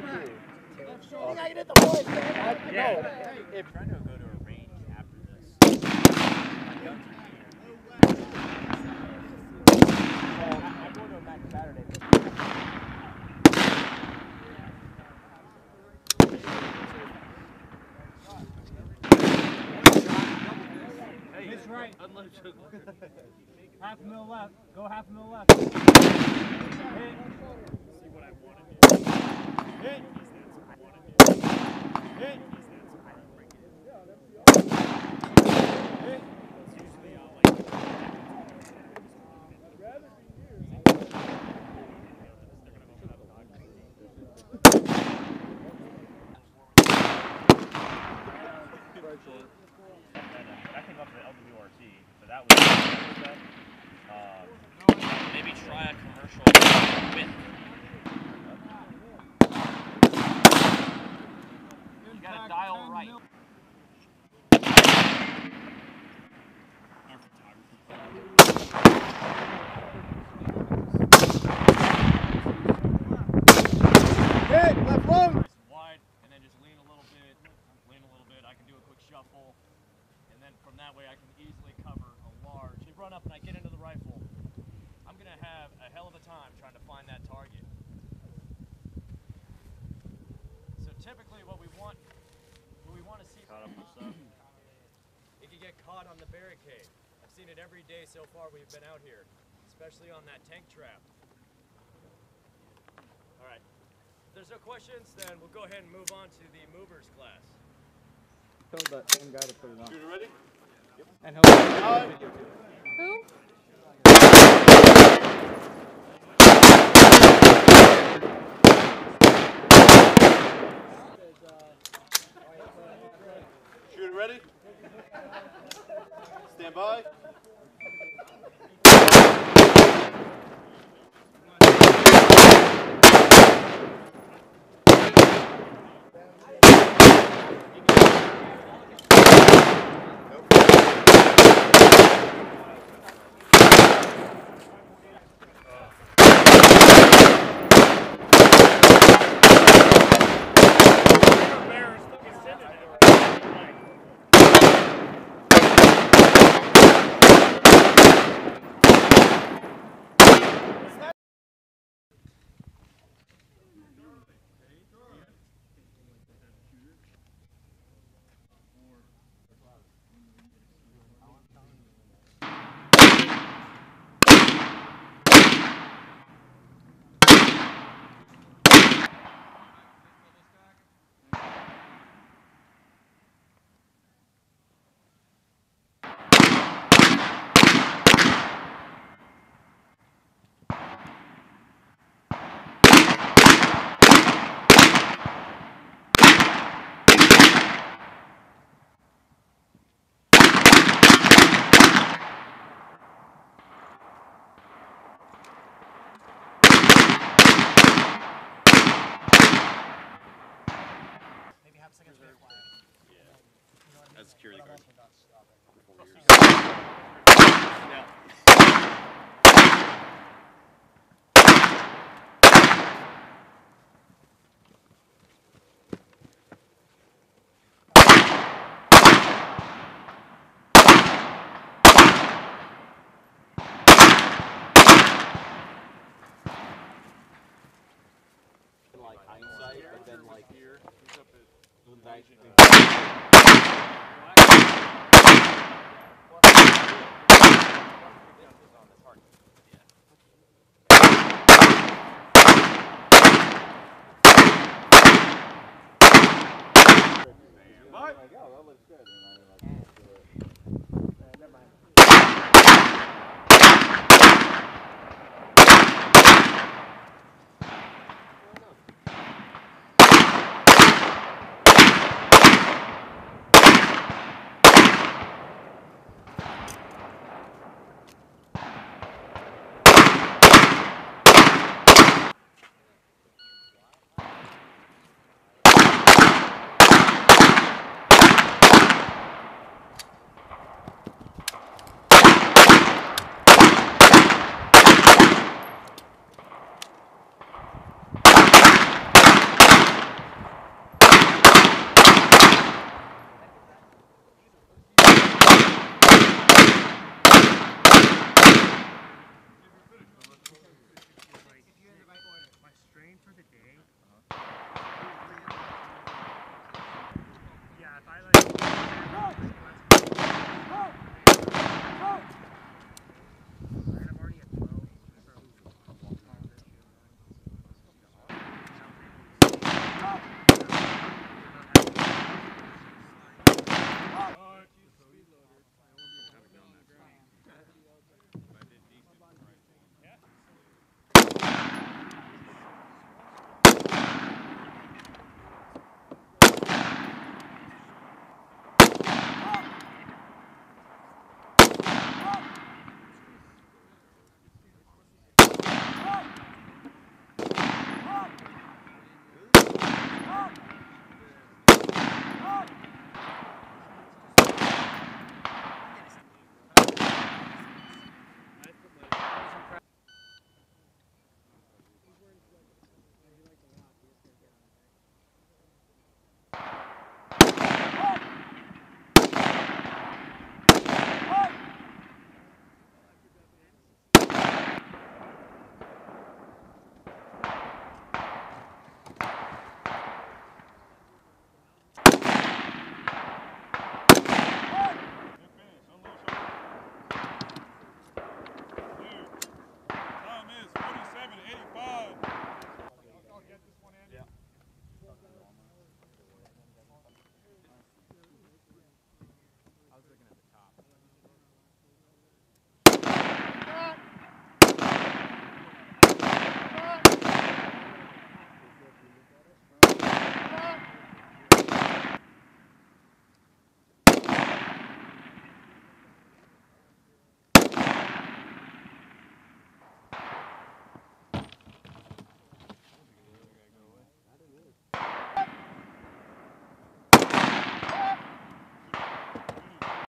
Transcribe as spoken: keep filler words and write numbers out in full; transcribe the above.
I get at the boys, man. I, yeah. No. Hey, if I'm trying to go to a range after this. I'm going to a match Saturday. It's right. Half a mil left. Go half a mil left. Hit. See what I want to do. Hit. Hit. Hit. That came up to the L W R C, so that was uh, maybe try a commercial with. Gotta dial right. Hit, left one. Wide, and then just lean a little bit, lean a little bit. I can do a quick shuffle, and then from that way I can easily cover a large. You run up and I get into the rifle. I'm gonna have a hell of a time trying to find that target. Typically what we want, what we want to see, caught up with stuff. It can get caught on the barricade. I've seen it every day so far we've been out here, especially on that tank trap. All right, if there's no questions, then we'll go ahead and move on to the movers class. Told that same guy to put it on. Shooter ready? Yep. And he'll uh, who? Shooter ready? Stand by. Security guard. Yeah. Like hindsight, and then like here. What? There you go, that looks good.